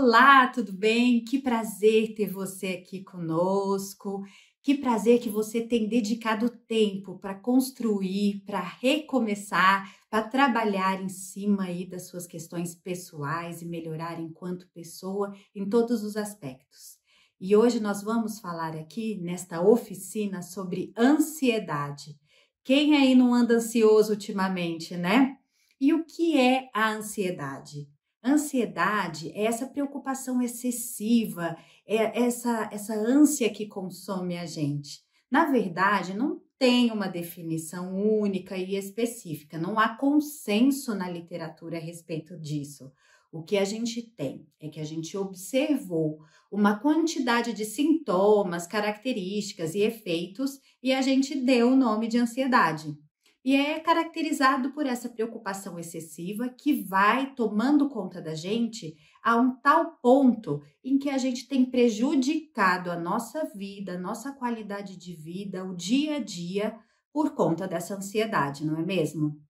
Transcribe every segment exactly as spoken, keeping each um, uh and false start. Olá, tudo bem? Que prazer ter você aqui conosco. Que prazer que você tem dedicado tempo para construir, para recomeçar, para trabalhar em cima aí das suas questões pessoais e melhorar enquanto pessoa em todos os aspectos. E hoje nós vamos falar aqui nesta oficina sobre ansiedade. Quem aí não anda ansioso ultimamente, né? E o que é a ansiedade? Ansiedade é essa preocupação excessiva, é essa, essa ânsia que consome a gente. Na verdade, não tem uma definição única e específica, não há consenso na literatura a respeito disso. O que a gente tem é que a gente observou uma quantidade de sintomas, características e efeitos e a gente deu o nome de ansiedade. E é caracterizado por essa preocupação excessiva que vai tomando conta da gente a um tal ponto em que a gente tem prejudicado a nossa vida, a nossa qualidade de vida, o dia a dia, por conta dessa ansiedade, não é mesmo?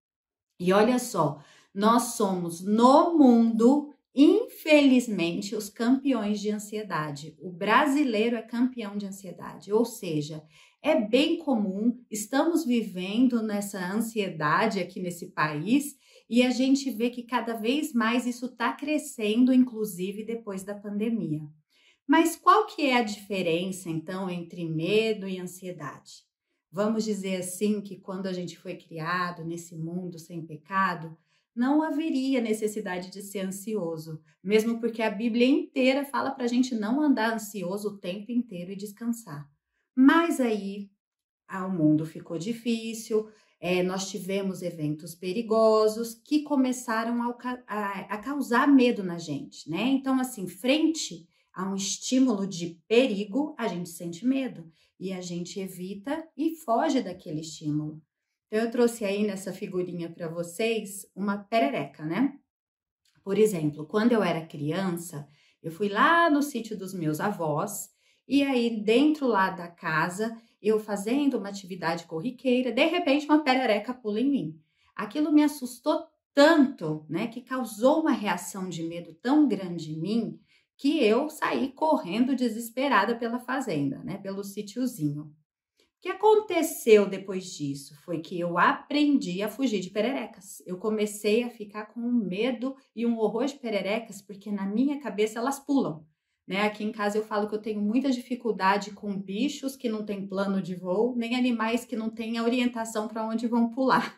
E olha só, nós somos no mundo, infelizmente, os campeões de ansiedade. O brasileiro é campeão de ansiedade, ou seja, é bem comum, estamos vivendo nessa ansiedade aqui nesse país e a gente vê que cada vez mais isso está crescendo, inclusive depois da pandemia. Mas qual que é a diferença, então, entre medo e ansiedade? Vamos dizer assim que quando a gente foi criado nesse mundo sem pecado, não haveria necessidade de ser ansioso, mesmo porque a Bíblia inteira fala para a gente não andar ansioso o tempo inteiro e descansar. Mas aí ah, o mundo ficou difícil, é, nós tivemos eventos perigosos que começaram a, a, a causar medo na gente, né? Então, assim, frente a um estímulo de perigo, a gente sente medo e a gente evita e foge daquele estímulo. Então, eu trouxe aí nessa figurinha para vocês uma perereca, né? Por exemplo, quando eu era criança, eu fui lá no sítio dos meus avós. E aí, dentro lá da casa, eu fazendo uma atividade corriqueira, de repente uma perereca pula em mim. Aquilo me assustou tanto, né, que causou uma reação de medo tão grande em mim, que eu saí correndo desesperada pela fazenda, né, pelo sítiozinho. O que aconteceu depois disso foi que eu aprendi a fugir de pererecas. Eu comecei a ficar com um medo e um horror de pererecas, porque na minha cabeça elas pulam. Né? Aqui em casa eu falo que eu tenho muita dificuldade com bichos que não têm plano de voo, nem animais que não têm a orientação para onde vão pular.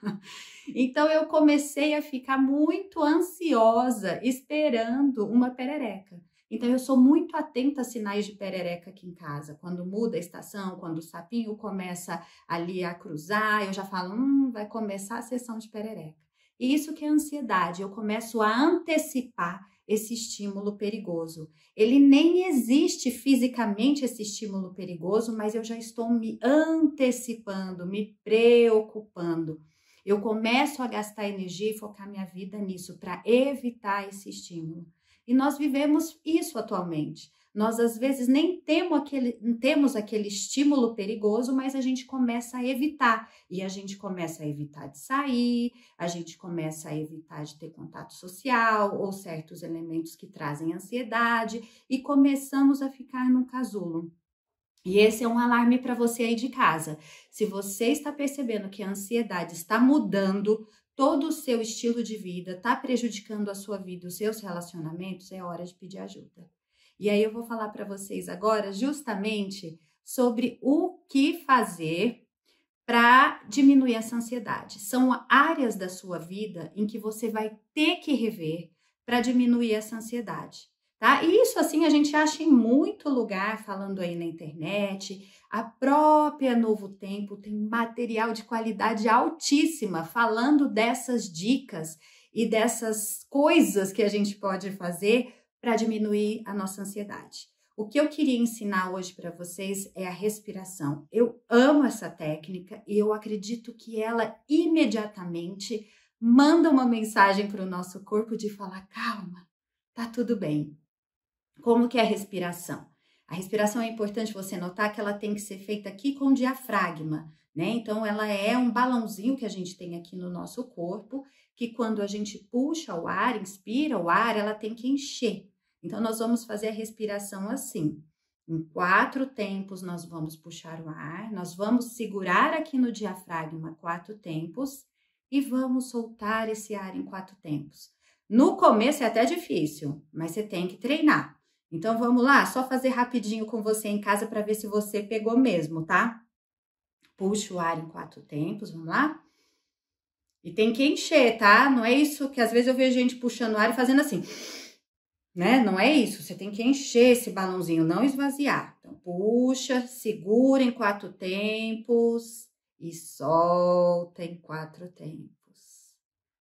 Então eu comecei a ficar muito ansiosa esperando uma perereca. Então eu sou muito atenta a sinais de perereca aqui em casa. Quando muda a estação, quando o sapinho começa ali a cruzar, eu já falo, hum, vai começar a sessão de perereca. E isso que é ansiedade, eu começo a antecipar esse estímulo perigoso. Ele nem existe fisicamente, esse estímulo perigoso, mas eu já estou me antecipando, me preocupando. Eu começo a gastar energia e focar minha vida nisso, para evitar esse estímulo. E nós vivemos isso atualmente. Nós, às vezes, nem temos aquele, temos aquele estímulo perigoso, mas a gente começa a evitar. E a gente começa a evitar de sair, a gente começa a evitar de ter contato social ou certos elementos que trazem ansiedade e começamos a ficar num casulo. E esse é um alarme para você aí de casa. Se você está percebendo que a ansiedade está mudando todo o seu estilo de vida, está prejudicando a sua vida, os seus relacionamentos, é hora de pedir ajuda. E aí eu vou falar para vocês agora justamente sobre o que fazer para diminuir essa ansiedade. São áreas da sua vida em que você vai ter que rever para diminuir essa ansiedade, tá? E isso assim a gente acha em muito lugar, falando aí na internet. A própria Novo Tempo tem material de qualidade altíssima falando dessas dicas e dessas coisas que a gente pode fazer para diminuir a nossa ansiedade. O que eu queria ensinar hoje para vocês é a respiração. Eu amo essa técnica e eu acredito que ela imediatamente manda uma mensagem para o nosso corpo de falar, calma, tá tudo bem. Como que é a respiração? A respiração é importante você notar que ela tem que ser feita aqui com o diafragma, né? Então ela é um balãozinho que a gente tem aqui no nosso corpo, que quando a gente puxa o ar, inspira o ar, ela tem que encher. Então, nós vamos fazer a respiração assim. Em quatro tempos, nós vamos puxar o ar, nós vamos segurar aqui no diafragma quatro tempos e vamos soltar esse ar em quatro tempos. No começo é até difícil, mas você tem que treinar. Então, vamos lá, só fazer rapidinho com você em casa para ver se você pegou mesmo, tá? Puxa o ar em quatro tempos, vamos lá? E tem que encher, tá? Não é isso que às vezes eu vejo gente puxando o ar e fazendo assim, né? Não é isso, você tem que encher esse balãozinho, não esvaziar. Então, puxa, segura em quatro tempos e solta em quatro tempos.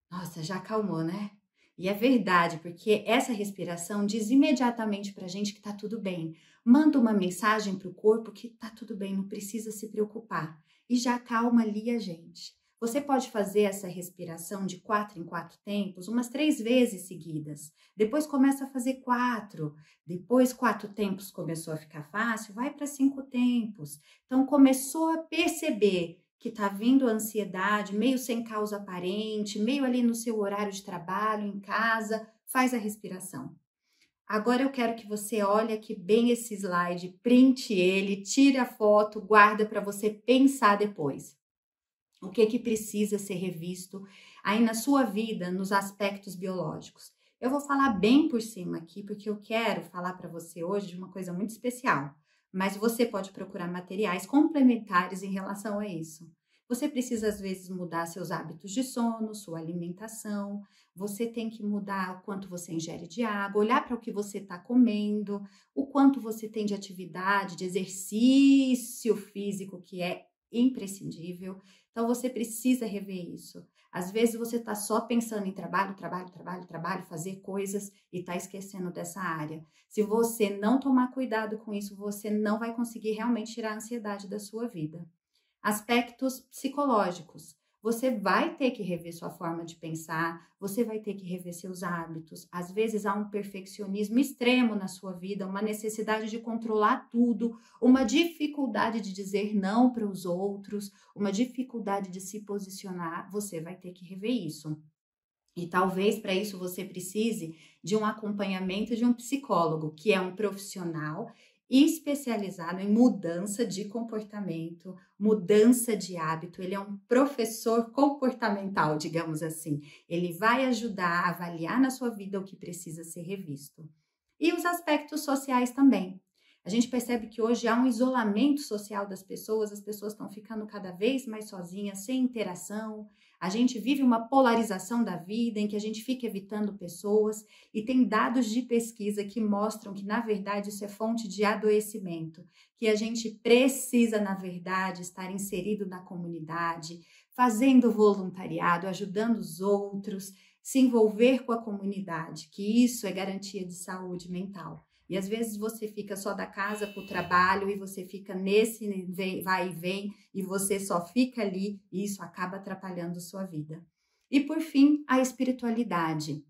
Nossa, já acalmou, né? E é verdade, porque essa respiração diz imediatamente pra gente que tá tudo bem. Manda uma mensagem pro corpo que tá tudo bem, não precisa se preocupar. E já acalma ali a gente. Você pode fazer essa respiração de quatro em quatro tempos, umas três vezes seguidas. Depois começa a fazer quatro. Depois quatro tempos começou a ficar fácil, vai para cinco tempos. Então começou a perceber que tá vindo a ansiedade, meio sem causa aparente, meio ali no seu horário de trabalho, em casa, faz a respiração. Agora eu quero que você olhe aqui bem esse slide, printe ele, tira a foto, guarda para você pensar depois. O que que precisa ser revisto aí na sua vida, nos aspectos biológicos. Eu vou falar bem por cima aqui, porque eu quero falar para você hoje de uma coisa muito especial. Mas você pode procurar materiais complementares em relação a isso. Você precisa, às vezes, mudar seus hábitos de sono, sua alimentação. Você tem que mudar o quanto você ingere de água, olhar para o que você está comendo, o quanto você tem de atividade, de exercício físico, que é imprescindível. Então, você precisa rever isso. Às vezes, você está só pensando em trabalho, trabalho, trabalho, trabalho, fazer coisas e está esquecendo dessa área. Se você não tomar cuidado com isso, você não vai conseguir realmente tirar a ansiedade da sua vida. Aspectos psicológicos. Você vai ter que rever sua forma de pensar, você vai ter que rever seus hábitos. Às vezes, há um perfeccionismo extremo na sua vida, uma necessidade de controlar tudo, uma dificuldade de dizer não para os outros, uma dificuldade de se posicionar. Você vai ter que rever isso. E talvez para isso você precise de um acompanhamento de um psicólogo, que é um profissional especializado em mudança de comportamento, mudança de hábito. Ele é um professor comportamental, digamos assim. Ele vai ajudar a avaliar na sua vida o que precisa ser revisto. E os aspectos sociais também. A gente percebe que hoje há um isolamento social das pessoas, as pessoas estão ficando cada vez mais sozinhas, sem interação. A gente vive uma polarização da vida em que a gente fica evitando pessoas e tem dados de pesquisa que mostram que, na verdade, isso é fonte de adoecimento, que a gente precisa, na verdade, estar inserido na comunidade, fazendo voluntariado, ajudando os outros, se envolver com a comunidade, que isso é garantia de saúde mental. E às vezes você fica só da casa para o trabalho e você fica nesse vai e vem e você só fica ali e isso acaba atrapalhando sua vida. E por fim, a espiritualidade.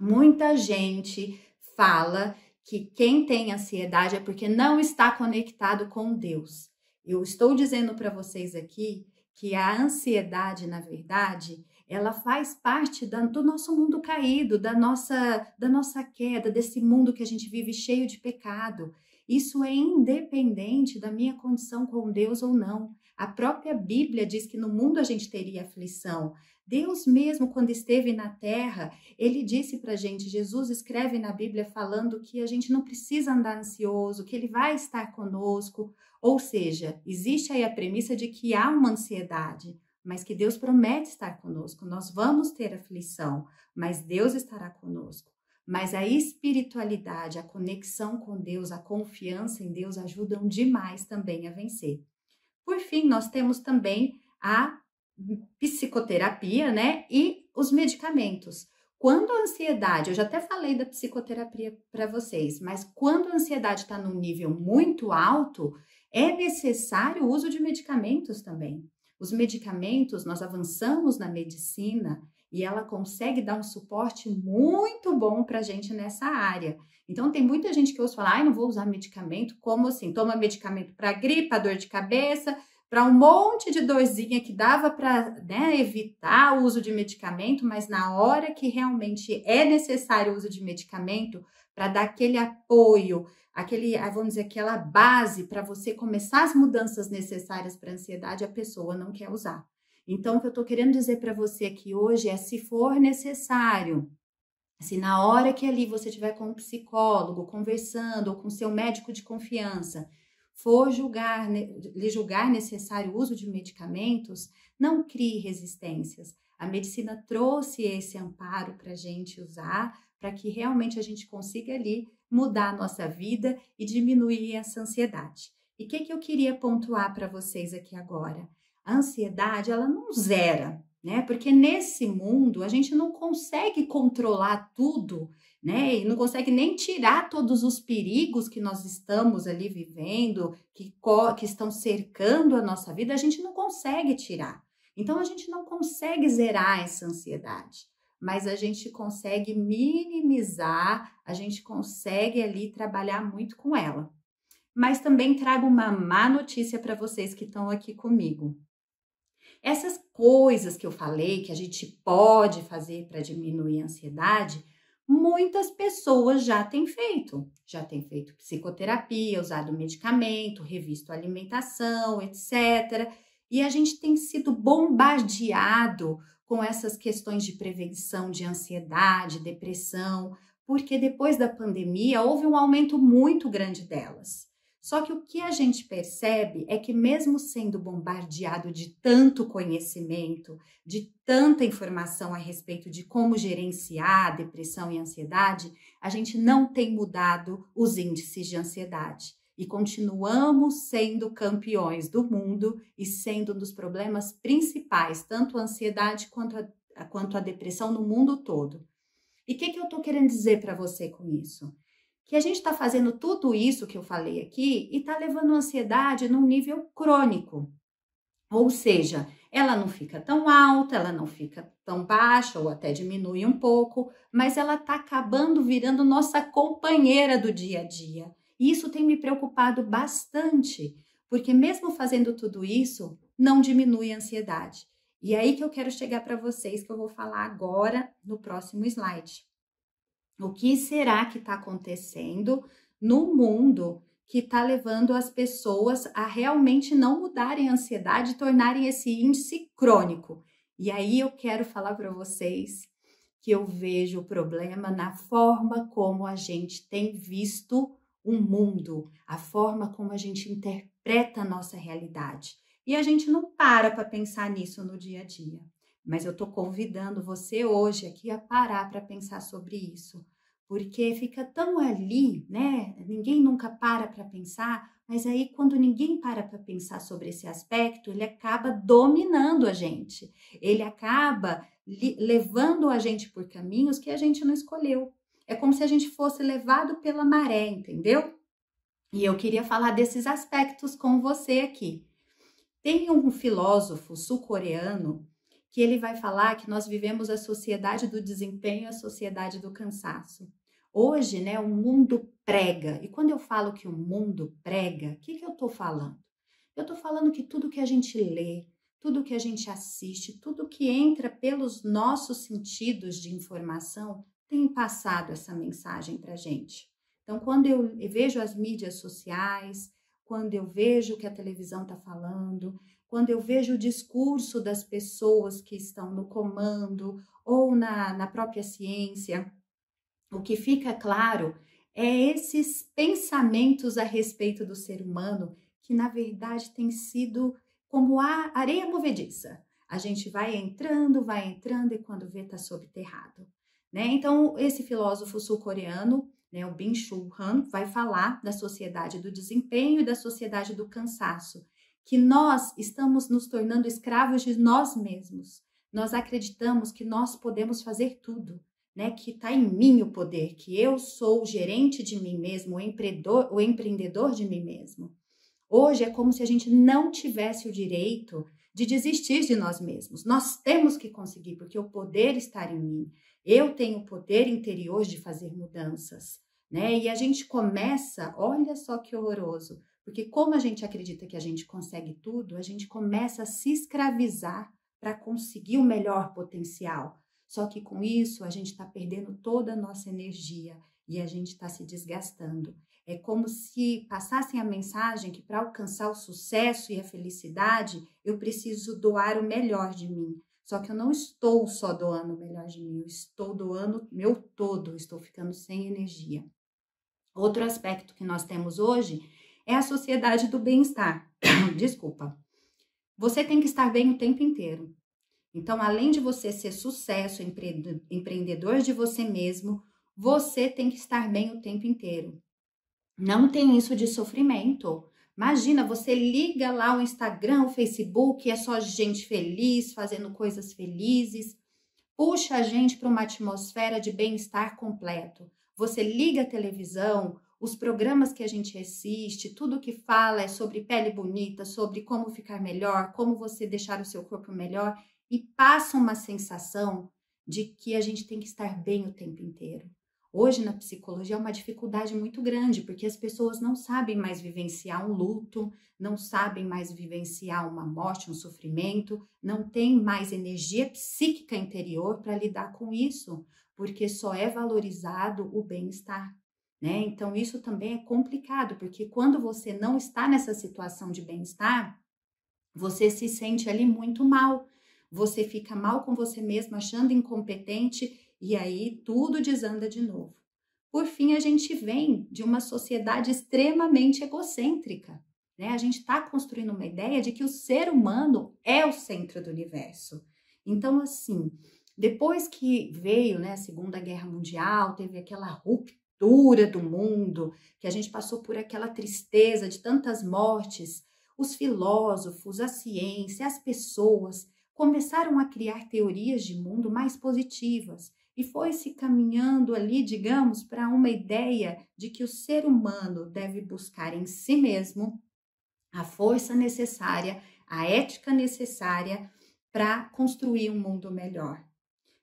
Muita gente fala que quem tem ansiedade é porque não está conectado com Deus. Eu estou dizendo para vocês aqui que a ansiedade, na verdade, ela faz parte da, do nosso mundo caído, da nossa, da nossa queda, desse mundo que a gente vive cheio de pecado. Isso é independente da minha condição com Deus ou não. A própria Bíblia diz que no mundo a gente teria aflição. Deus mesmo, quando esteve na terra, ele disse pra gente, Jesus escreve na Bíblia falando que a gente não precisa andar ansioso, que ele vai estar conosco. Ou seja, existe aí a premissa de que há uma ansiedade, mas que Deus promete estar conosco. Nós vamos ter aflição, mas Deus estará conosco. Mas a espiritualidade, a conexão com Deus, a confiança em Deus ajudam demais também a vencer. Por fim, nós temos também a psicoterapia, né? E os medicamentos. Quando a ansiedade, eu já até falei da psicoterapia para vocês, mas quando a ansiedade está num nível muito alto, é necessário o uso de medicamentos também. Os medicamentos, nós avançamos na medicina e ela consegue dar um suporte muito bom para a gente nessa área. Então, tem muita gente que ouve falar, ai, não vou usar medicamento, como assim? Toma medicamento para gripe, para dor de cabeça, para um monte de dorzinha que dava para, né, evitar o uso de medicamento, mas na hora que realmente é necessário o uso de medicamento, para dar aquele apoio, aquele, vamos dizer, aquela base para você começar as mudanças necessárias para a ansiedade, a pessoa não quer usar. Então, o que eu estou querendo dizer para você aqui hoje é, se for necessário, se na hora que ali você estiver com um psicólogo conversando ou com seu médico de confiança, for julgar, lhe julgar necessário o uso de medicamentos, não crie resistências. A medicina trouxe esse amparo para a gente usar, para que realmente a gente consiga ali mudar a nossa vida e diminuir essa ansiedade. E o que, que eu queria pontuar para vocês aqui agora? A ansiedade, ela não zera, né? Porque nesse mundo a gente não consegue controlar tudo, né? E não consegue nem tirar todos os perigos que nós estamos ali vivendo, que, que estão cercando a nossa vida, a gente não consegue tirar. Então, a gente não consegue zerar essa ansiedade, mas a gente consegue minimizar, a gente consegue ali trabalhar muito com ela. Mas também trago uma má notícia para vocês que estão aqui comigo. Essas coisas que eu falei que a gente pode fazer para diminuir a ansiedade, muitas pessoas já têm feito. Já têm feito psicoterapia, usado medicamento, revisto a alimentação, etcétera. E a gente tem sido bombardeado com essas questões de prevenção de ansiedade, depressão, porque depois da pandemia houve um aumento muito grande delas. Só que o que a gente percebe é que mesmo sendo bombardeado de tanto conhecimento, de tanta informação a respeito de como gerenciar a depressão e a ansiedade, a gente não tem mudado os índices de ansiedade. E continuamos sendo campeões do mundo e sendo um dos problemas principais, tanto a ansiedade quanto a, quanto a depressão no mundo todo. E o que, que eu estou querendo dizer para você com isso? Que a gente está fazendo tudo isso que eu falei aqui e está levando a ansiedade num nível crônico. Ou seja, ela não fica tão alta, ela não fica tão baixa ou até diminui um pouco, mas ela está acabando virando nossa companheira do dia a dia. E isso tem me preocupado bastante, porque mesmo fazendo tudo isso, não diminui a ansiedade. E é aí que eu quero chegar para vocês, que eu vou falar agora no próximo slide. O que será que está acontecendo no mundo que está levando as pessoas a realmente não mudarem a ansiedade e tornarem esse índice crônico? E aí eu quero falar para vocês que eu vejo o problema na forma como a gente tem visto o mundo, a forma como a gente interpreta a nossa realidade. E a gente não para para pensar nisso no dia a dia. Mas eu estou convidando você hoje aqui a parar para pensar sobre isso. Porque fica tão ali, né? Ninguém nunca para para pensar, mas aí quando ninguém para para pensar sobre esse aspecto, ele acaba dominando a gente. Ele acaba levando a gente por caminhos que a gente não escolheu. É como se a gente fosse levado pela maré, entendeu? E eu queria falar desses aspectos com você aqui. Tem um filósofo sul-coreano que ele vai falar que nós vivemos a sociedade do desempenho e a sociedade do cansaço. Hoje, né, o mundo prega. E quando eu falo que o mundo prega, o que, que eu tô falando? Eu tô falando que tudo que a gente lê, tudo que a gente assiste, tudo que entra pelos nossos sentidos de informação, tem passado essa mensagem para a gente. Então, quando eu vejo as mídias sociais, quando eu vejo o que a televisão está falando, quando eu vejo o discurso das pessoas que estão no comando ou na, na própria ciência, o que fica claro é esses pensamentos a respeito do ser humano que, na verdade, tem sido como a areia movediça. A gente vai entrando, vai entrando e quando vê, está soterrado. Né? Então, esse filósofo sul-coreano, né, o Byung-Chul Han, vai falar da sociedade do desempenho e da sociedade do cansaço, que nós estamos nos tornando escravos de nós mesmos. Nós acreditamos que nós podemos fazer tudo, né? Que está em mim o poder, que eu sou o gerente de mim mesmo, o empreendedor, o empreendedor de mim mesmo. Hoje é como se a gente não tivesse o direito de desistir de nós mesmos. Nós temos que conseguir, porque o poder está em mim. Eu tenho o poder interior de fazer mudanças, né? E a gente começa, olha só que horroroso, porque como a gente acredita que a gente consegue tudo, a gente começa a se escravizar para conseguir o melhor potencial. Só que com isso, a gente está perdendo toda a nossa energia e a gente está se desgastando. É como se passassem a mensagem que para alcançar o sucesso e a felicidade, eu preciso doar o melhor de mim. Só que eu não estou só doando o melhor de mim, eu estou doando meu todo, estou ficando sem energia. Outro aspecto que nós temos hoje é a sociedade do bem-estar. Desculpa. Você tem que estar bem o tempo inteiro. Então, além de você ser sucesso, empreendedor de você mesmo, você tem que estar bem o tempo inteiro. Não tem isso de sofrimento. Imagina, você liga lá o Instagram, o Facebook, é só gente feliz, fazendo coisas felizes. Puxa a gente para uma atmosfera de bem-estar completo. Você liga a televisão, os programas que a gente assiste, tudo que fala é sobre pele bonita, sobre como ficar melhor, como você deixar o seu corpo melhor, e passa uma sensação de que a gente tem que estar bem o tempo inteiro. Hoje na psicologia é uma dificuldade muito grande, porque as pessoas não sabem mais vivenciar um luto, não sabem mais vivenciar uma morte, um sofrimento, não tem mais energia psíquica interior para lidar com isso, porque só é valorizado o bem-estar, né? Então isso também é complicado, porque quando você não está nessa situação de bem-estar, você se sente ali muito mal, você fica mal com você mesmo, achando incompetente, e aí tudo desanda de novo. Por fim, a gente vem de uma sociedade extremamente egocêntrica, né? A gente está construindo uma ideia de que o ser humano é o centro do universo. Então, assim, depois que veio, né, a Segunda Guerra Mundial, teve aquela ruptura do mundo, que a gente passou por aquela tristeza de tantas mortes, os filósofos, a ciência, as pessoas começaram a criar teorias de mundo mais positivas. E foi se caminhando ali, digamos, para uma ideia de que o ser humano deve buscar em si mesmo a força necessária, a ética necessária para construir um mundo melhor.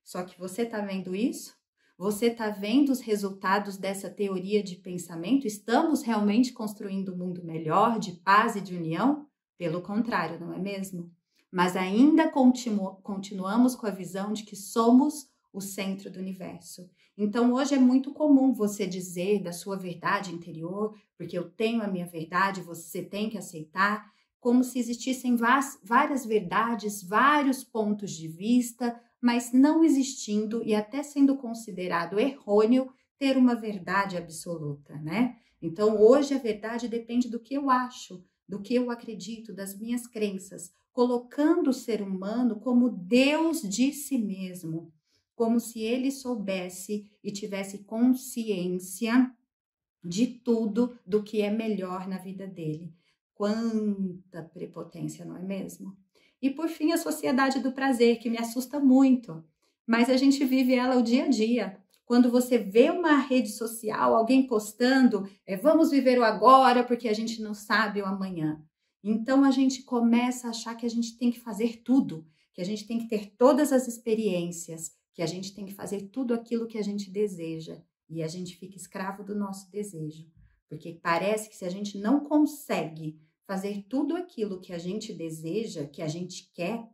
Só que você está vendo isso? Você está vendo os resultados dessa teoria de pensamento? Estamos realmente construindo um mundo melhor, de paz e de união? Pelo contrário, não é mesmo? Mas ainda continu- continuamos com a visão de que somos o centro do universo. Então, hoje é muito comum você dizer da sua verdade interior, porque eu tenho a minha verdade, você tem que aceitar, como se existissem várias verdades, vários pontos de vista, mas não existindo e até sendo considerado errôneo ter uma verdade absoluta, né? Então, hoje a verdade depende do que eu acho, do que eu acredito, das minhas crenças, colocando o ser humano como Deus de si mesmo, como se ele soubesse e tivesse consciência de tudo do que é melhor na vida dele. Quanta prepotência, não é mesmo? E por fim, a sociedade do prazer, que me assusta muito, mas a gente vive ela o dia a dia. Quando você vê uma rede social, alguém postando, é, vamos viver o agora porque a gente não sabe o amanhã. Então, a gente começa a achar que a gente tem que fazer tudo, que a gente tem que ter todas as experiências, que a gente tem que fazer tudo aquilo que a gente deseja. E a gente fica escravo do nosso desejo. Porque parece que se a gente não consegue fazer tudo aquilo que a gente deseja, que a gente quer,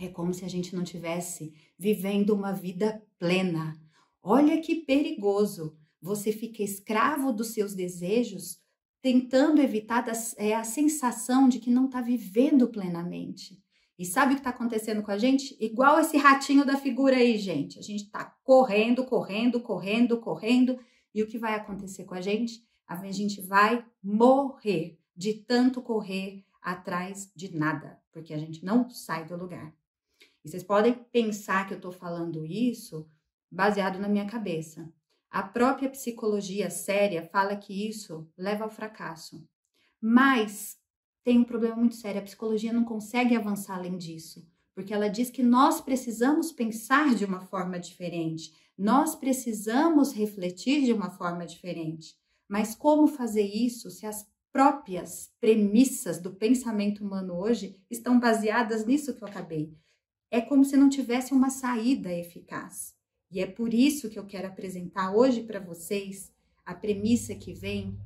é como se a gente não estivesse vivendo uma vida plena. Olha que perigoso! Você fica escravo dos seus desejos, tentando evitar das, é, a sensação de que não está vivendo plenamente. E sabe o que está acontecendo com a gente? Igual esse ratinho da figura aí, gente. A gente está correndo, correndo, correndo, correndo. E o que vai acontecer com a gente? A gente vai morrer de tanto correr atrás de nada, porque a gente não sai do lugar. E vocês podem pensar que eu estou falando isso baseado na minha cabeça. A própria psicologia séria fala que isso leva ao fracasso. Mas tem um problema muito sério, a psicologia não consegue avançar além disso, porque ela diz que nós precisamos pensar de uma forma diferente, nós precisamos refletir de uma forma diferente. Mas como fazer isso se as próprias premissas do pensamento humano hoje estão baseadas nisso que eu acabei? É como se não tivesse uma saída eficaz. E é por isso que eu quero apresentar hoje para vocês a premissa que vem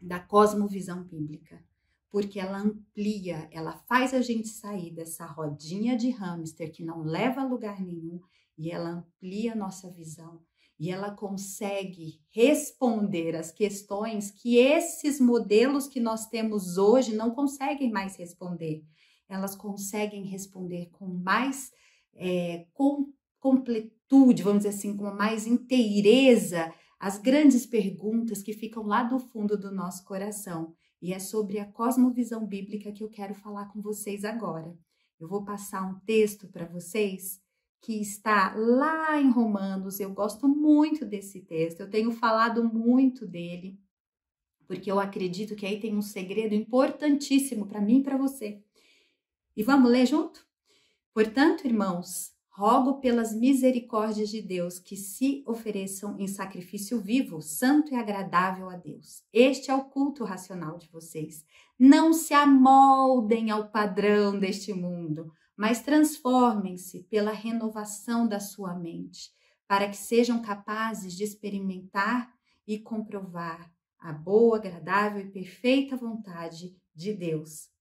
da cosmovisão bíblica, porque ela amplia, ela faz a gente sair dessa rodinha de hamster que não leva a lugar nenhum, e ela amplia a nossa visão e ela consegue responder as questões que esses modelos que nós temos hoje não conseguem mais responder. Elas conseguem responder com mais é, com completude, vamos dizer assim, com mais inteireza, as grandes perguntas que ficam lá do fundo do nosso coração. E é sobre a cosmovisão bíblica que eu quero falar com vocês agora. Eu vou passar um texto para vocês que está lá em Romanos. Eu gosto muito desse texto, eu tenho falado muito dele, porque eu acredito que aí tem um segredo importantíssimo para mim e para você. E vamos ler junto? Portanto, irmãos, rogo pelas misericórdias de Deus que se ofereçam em sacrifício vivo, santo e agradável a Deus. Este é o culto racional de vocês. Não se amoldem ao padrão deste mundo, mas transformem-se pela renovação da sua mente, para que sejam capazes de experimentar e comprovar a boa, agradável e perfeita vontade de Deus.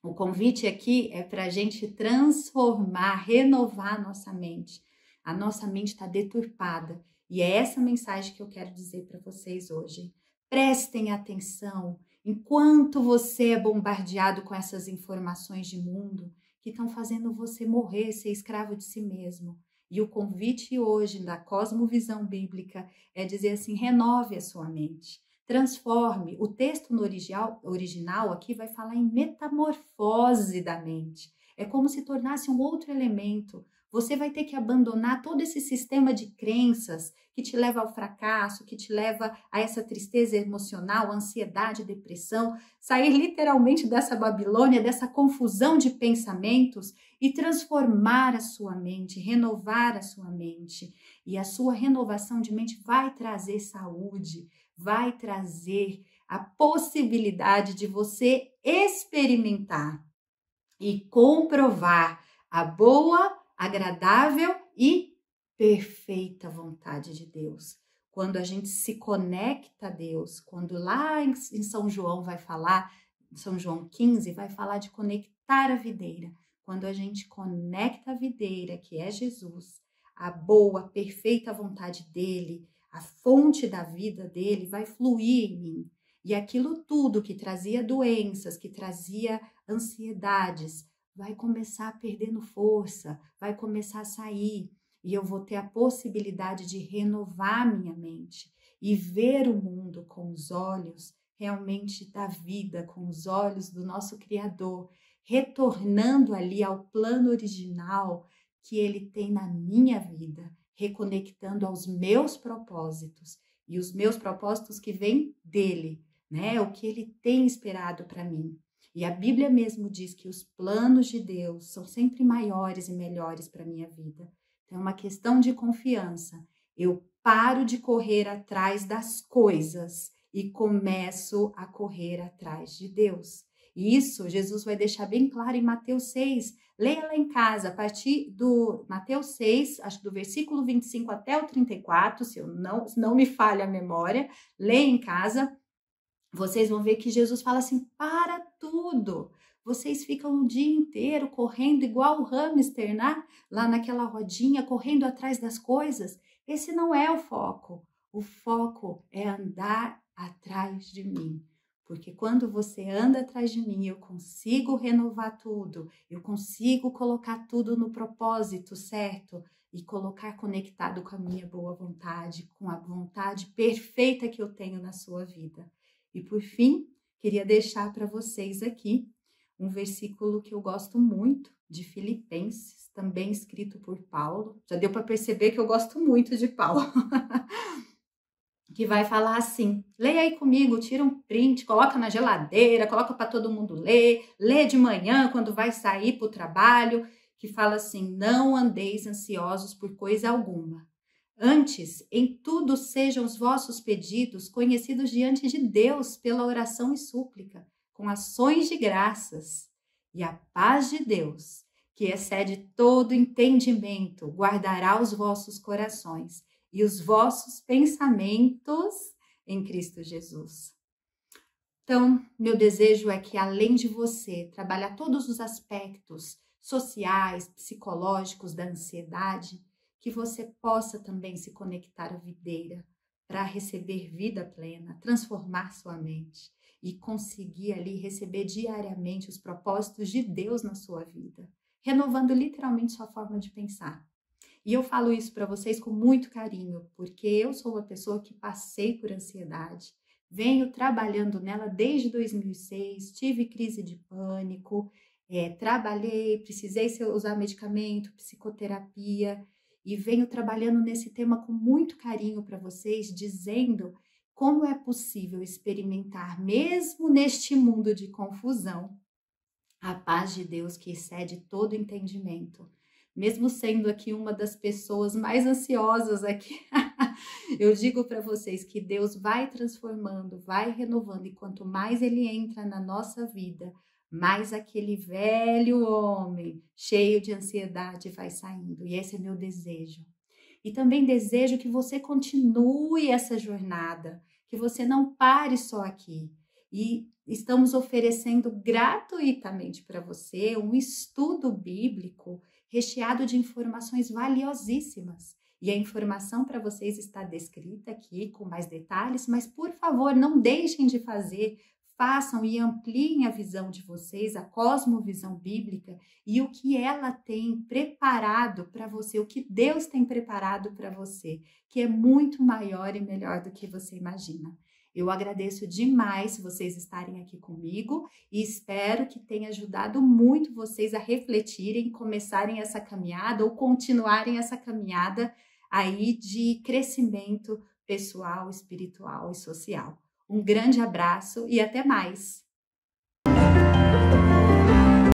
O convite aqui é para a gente transformar, renovar nossa mente. A nossa mente está deturpada e é essa mensagem que eu quero dizer para vocês hoje. Prestem atenção enquanto você é bombardeado com essas informações de mundo que estão fazendo você morrer, ser escravo de si mesmo. E o convite hoje da cosmovisão bíblica é dizer assim, renove a sua mente. Transforme. O texto no original, original aqui vai falar em metamorfose da mente. É como se tornasse um outro elemento. Você vai ter que abandonar todo esse sistema de crenças que te leva ao fracasso, que te leva a essa tristeza emocional, ansiedade, depressão. Sair literalmente dessa Babilônia, dessa confusão de pensamentos e transformar a sua mente, renovar a sua mente. E a sua renovação de mente vai trazer saúde, vai trazer a possibilidade de você experimentar e comprovar a boa, agradável e perfeita vontade de Deus. Quando a gente se conecta a Deus, quando lá em São João vai falar, São João quinze vai falar de conectar a videira. Quando a gente conecta a videira, que é Jesus, a boa, perfeita vontade dele, a fonte da vida dele vai fluir em mim. E aquilo tudo que trazia doenças, que trazia ansiedades, vai começar perdendo força, vai começar a sair. E eu vou ter a possibilidade de renovar minha mente e ver o mundo com os olhos realmente da vida, com os olhos do nosso Criador, retornando ali ao plano original que ele tem na minha vida, reconectando aos meus propósitos e os meus propósitos que vêm dele, né? O que ele tem esperado para mim. E a Bíblia mesmo diz que os planos de Deus são sempre maiores e melhores para a minha vida. Então é uma questão de confiança. Eu paro de correr atrás das coisas e começo a correr atrás de Deus. E isso Jesus vai deixar bem claro em Mateus seis. Leia lá em casa, a partir do Mateus seis, acho do versículo vinte e cinco até o trinta e quatro, se, eu não, se não me falha a memória, leia em casa, vocês vão ver que Jesus fala assim, para tudo, vocês ficam o dia inteiro correndo igual o hamster, né? Lá naquela rodinha, correndo atrás das coisas, esse não é o foco, o foco é andar atrás de mim. Porque quando você anda atrás de mim, eu consigo renovar tudo, eu consigo colocar tudo no propósito certo e colocar conectado com a minha boa vontade, com a vontade perfeita que eu tenho na sua vida. E por fim, queria deixar para vocês aqui um versículo que eu gosto muito, de Filipenses, também escrito por Paulo. Já deu para perceber que eu gosto muito de Paulo. Que vai falar assim, leia aí comigo, tira um print, coloca na geladeira, coloca para todo mundo ler, lê de manhã quando vai sair para o trabalho, que fala assim, não andeis ansiosos por coisa alguma. Antes, em tudo sejam os vossos pedidos conhecidos diante de Deus pela oração e súplica, com ações de graças. E a paz de Deus, que excede todo entendimento, guardará os vossos corações e os vossos pensamentos em Cristo Jesus. Então, meu desejo é que, além de você trabalhar todos os aspectos sociais, psicológicos da ansiedade, que você possa também se conectar à videira para receber vida plena, transformar sua mente e conseguir ali receber diariamente os propósitos de Deus na sua vida, renovando literalmente sua forma de pensar. E eu falo isso para vocês com muito carinho, porque eu sou uma pessoa que passei por ansiedade, venho trabalhando nela desde dois mil e seis, tive crise de pânico, é, trabalhei, precisei usar medicamento, psicoterapia, e venho trabalhando nesse tema com muito carinho para vocês, dizendo como é possível experimentar, mesmo neste mundo de confusão, a paz de Deus que excede todo entendimento. Mesmo sendo aqui uma das pessoas mais ansiosas aqui, eu digo para vocês que Deus vai transformando, vai renovando, e quanto mais Ele entra na nossa vida, mais aquele velho homem cheio de ansiedade vai saindo. E esse é meu desejo. E também desejo que você continue essa jornada, que você não pare só aqui. E estamos oferecendo gratuitamente para você um estudo bíblico recheado de informações valiosíssimas. E a informação para vocês está descrita aqui com mais detalhes, mas por favor, não deixem de fazer, façam e ampliem a visão de vocês, a cosmovisão bíblica e o que ela tem preparado para você, o que Deus tem preparado para você, que é muito maior e melhor do que você imagina. Eu agradeço demais vocês estarem aqui comigo e espero que tenha ajudado muito vocês a refletirem, começarem essa caminhada ou continuarem essa caminhada aí de crescimento pessoal, espiritual e social. Um grande abraço e até mais!